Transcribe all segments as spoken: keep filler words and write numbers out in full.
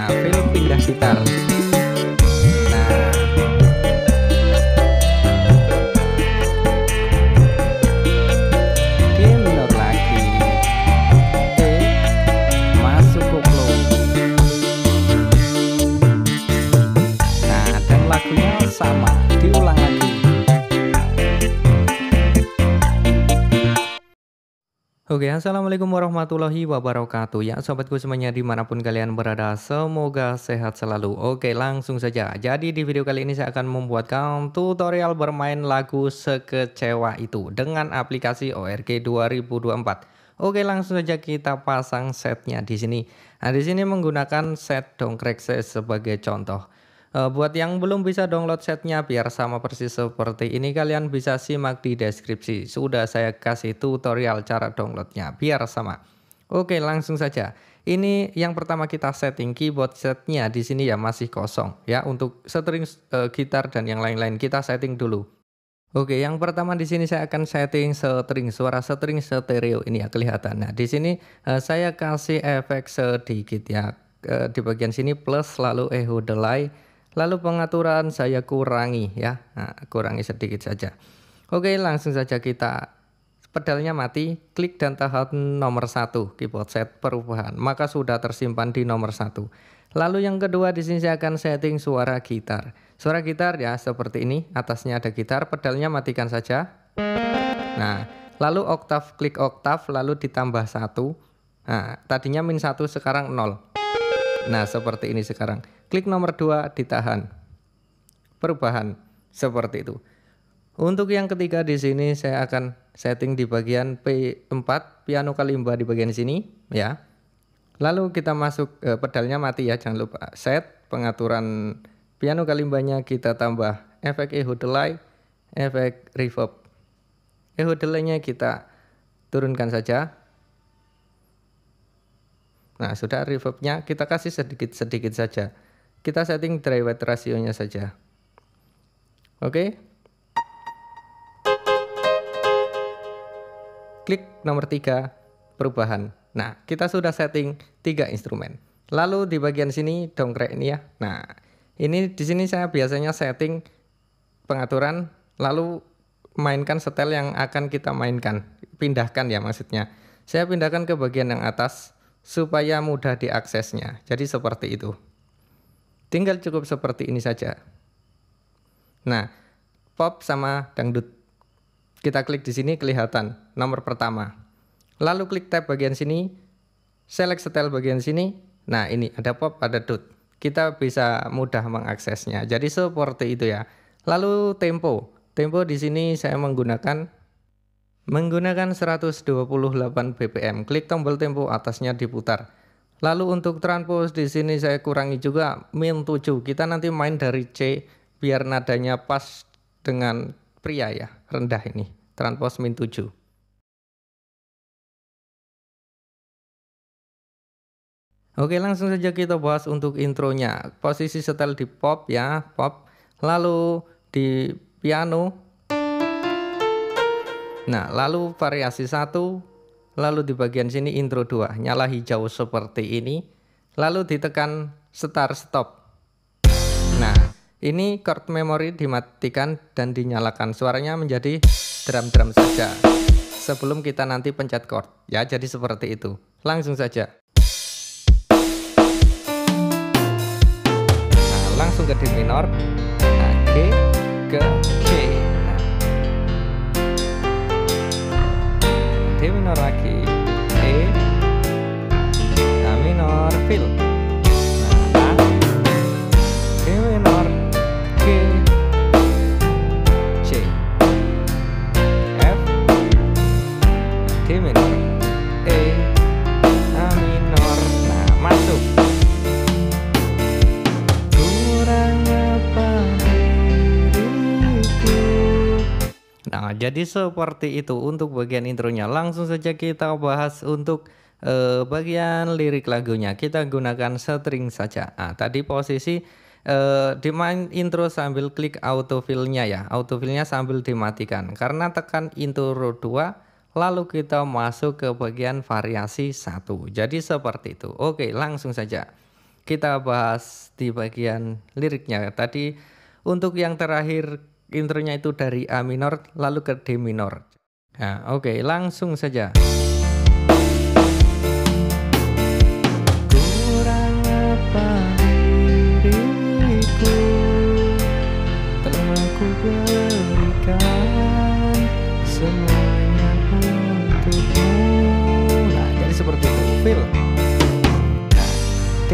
Hafil pindah sital. Nah, G minor lagi, E masuk koplo. Nah, dan lagunya sama, diulang lagi. Oke, assalamualaikum warahmatullahi wabarakatuh ya sobatku semuanya dimanapun kalian berada, semoga sehat selalu. Oke, langsung saja. Jadi di video kali ini saya akan membuatkan tutorial bermain lagu Sekecewa Itu dengan aplikasi O R G dua ribu dua puluh empat. Oke, langsung saja kita pasang setnya di sini. Nah, di sini menggunakan set dongkrek sebagai contoh. Uh, buat yang belum bisa download setnya biar sama persis seperti ini, kalian bisa simak di deskripsi. Sudah saya kasih tutorial cara downloadnya biar sama. Oke, langsung saja. Ini yang pertama kita setting keyboard setnya di sini ya masih kosong ya untuk string uh, gitar dan yang lain-lain kita setting dulu. Oke, yang pertama di sini saya akan setting string suara string stereo ini ya kelihatan. Nah, di sini uh, saya kasih efek sedikit ya uh, di bagian sini plus lalu echo delay. Lalu pengaturan saya kurangi ya, nah, kurangi sedikit saja. Oke, langsung saja kita pedalnya mati, klik dan tahan nomor satu keyboard set perubahan, maka sudah tersimpan di nomor satu. Lalu yang kedua di sini saya akan setting suara gitar. Suara gitar ya seperti ini, atasnya ada gitar, pedalnya matikan saja. Nah, lalu oktav, klik oktav, lalu ditambah satu. Nah, tadinya min satu sekarang nol. Nah, seperti ini sekarang. Klik nomor dua, ditahan. Perubahan seperti itu. Untuk yang ketiga di sini saya akan setting di bagian P empat, piano kalimba di bagian sini ya. Lalu kita masuk eh, pedalnya mati ya, jangan lupa set pengaturan piano kalimbanya kita tambah efek echo delay, efek reverb. Echo delay-nya kita turunkan saja. Nah, sudah reverb-nya kita kasih sedikit-sedikit saja. Kita setting dry wet ratio-nya saja. Oke. Klik nomor tiga, perubahan. Nah, kita sudah setting tiga instrumen. Lalu di bagian sini dongkrek ini ya. Nah, ini di sini saya biasanya setting pengaturan lalu mainkan setel yang akan kita mainkan. Pindahkan ya maksudnya. Saya pindahkan ke bagian yang atas supaya mudah diaksesnya. Jadi seperti itu. Tinggal cukup seperti ini saja. Nah, pop sama dangdut. Kita klik di sini kelihatan nomor pertama. Lalu klik tab bagian sini, select setel bagian sini. Nah, ini ada pop, ada dut. Kita bisa mudah mengaksesnya. Jadi seperti itu ya. Lalu tempo. Tempo di sini saya menggunakan Menggunakan seratus dua puluh delapan B P M, klik tombol tempo atasnya diputar. Lalu untuk transpose di sini saya kurangi juga min tujuh. Kita nanti main dari C biar nadanya pas dengan pria ya, rendah ini. Transpose min tujuh. Oke, langsung saja kita bahas untuk intronya. Posisi setel di pop ya, pop. Lalu di piano. Nah, lalu variasi satu, lalu di bagian sini intro dua, nyala hijau seperti ini, lalu ditekan start stop. Nah, ini chord memory dimatikan dan dinyalakan, suaranya menjadi drum-drum saja sebelum kita nanti pencet chord ya, jadi seperti itu. Langsung saja. Nah, langsung ke D minor, nah, G, ke G. D minor lagi, E, D minor fill, nah, D minor, G, C, F, D minor, E, A minor, nah masuk. Kurang apa diriku? Nah, jadi seperti itu untuk bagian intronya. Langsung saja kita bahas untuk eh, bagian lirik lagunya. Kita gunakan string saja. Nah, tadi posisi eh, dimain intro sambil klik autofill-nya ya. Autofill-nya sambil dimatikan. Karena tekan intro dua, lalu kita masuk ke bagian variasi satu. Jadi seperti itu. Oke, langsung saja. kita bahas di bagian liriknya. Tadi untuk yang terakhir intronya itu dari A minor lalu ke D minor. Nah, oke, okay, langsung saja.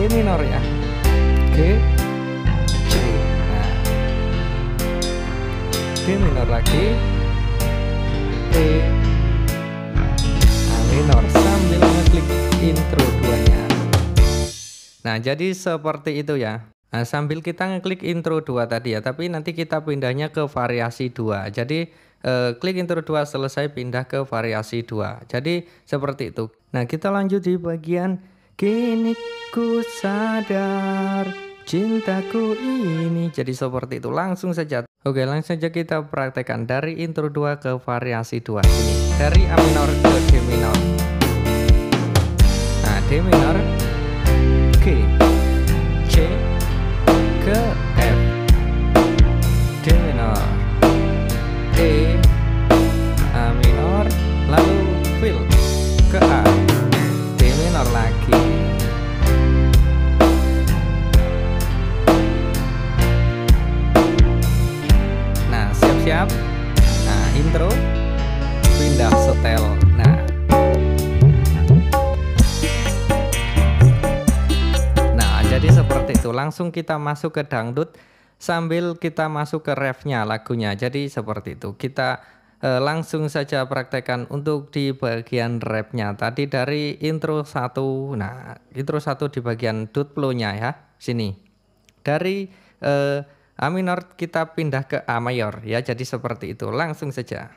Minornya G, C, nah, D minor lagi, E, A minor sambil ngeklik intro duanya. Nah, jadi seperti itu ya. Nah, sambil kita ngeklik intro dua tadi ya, tapi nanti kita pindahnya ke variasi dua. Jadi eh, klik intro dua selesai pindah ke variasi dua. Jadi seperti itu. Nah, kita lanjut di bagian kini ku sadar cintaku ini. Jadi seperti itu, langsung saja. Oke, langsung saja kita praktekkan dari intro dua ke variasi dua ini. Dari A minor ke D minor. Nah, D minor, G, C, ke F, D minor, E, A minor, lalu fill ke A, D minor lagi. Siap. Nah, intro pindah setel. Nah. Nah, jadi seperti itu. Langsung kita masuk ke dangdut sambil kita masuk ke refnya lagunya. Jadi seperti itu. Kita eh, langsung saja praktekkan untuk di bagian refnya. Tadi dari intro satu. Nah, intro satu di bagian dutplonya ya. Sini. Dari eh, A minor kita pindah ke A mayor ya, jadi seperti itu, langsung saja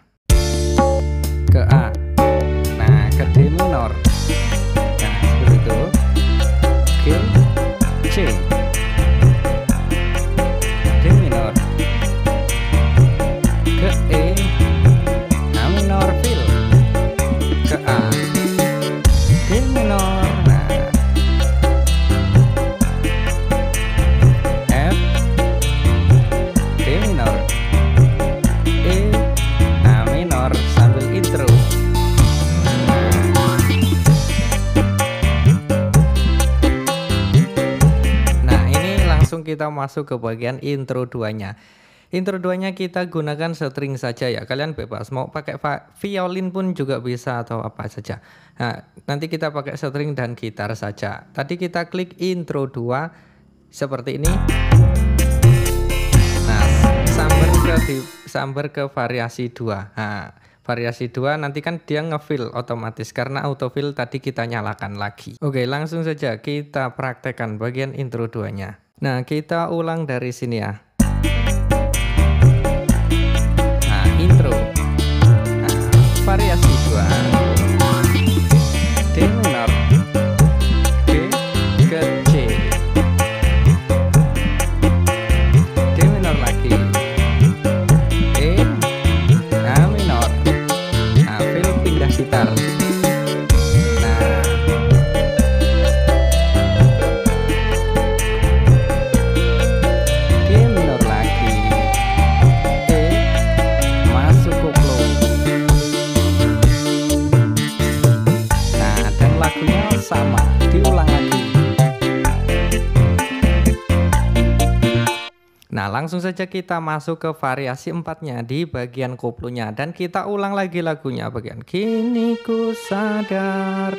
ke A, nah ke D minor, nah seperti itu, G, C, D minor, ke E, A minor fill, ke A, D minor. Kita masuk ke bagian intro duanya. Intro duanya kita gunakan string saja ya. Kalian bebas mau pakai violin pun juga bisa atau apa saja. Nah, nanti kita pakai string dan gitar saja. Tadi kita klik intro dua seperti ini. Nah, sambar ke sambar ke variasi dua. Nah, variasi dua nanti kan dia ngefill otomatis karena autofill tadi kita nyalakan lagi. Oke, langsung saja kita praktekkan bagian intro duanya. Nah, kita ulang dari sini ya. Nah, intro. Nah, variasi dua. D minor, D ke C, D minor lagi, E, A minor. Nah, fill pindah gitar. Sama, diulang lagi. Nah, langsung saja kita masuk ke variasi empatnya di bagian koplonya. Dan kita ulang lagi lagunya bagian kini ku sadar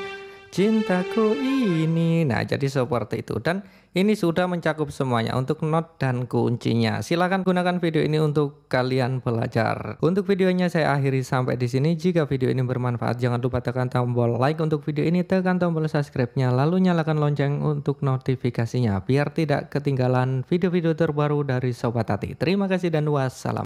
cintaku ini. Nah, jadi seperti itu. Dan ini sudah mencakup semuanya untuk not dan kuncinya. Silahkan gunakan video ini untuk kalian belajar. Untuk videonya saya akhiri sampai di sini. Jika video ini bermanfaat, jangan lupa tekan tombol like untuk video ini, tekan tombol subscribe-nya, lalu nyalakan lonceng untuk notifikasinya biar tidak ketinggalan video-video terbaru dari Sobat Hati. Terima kasih dan wassalam.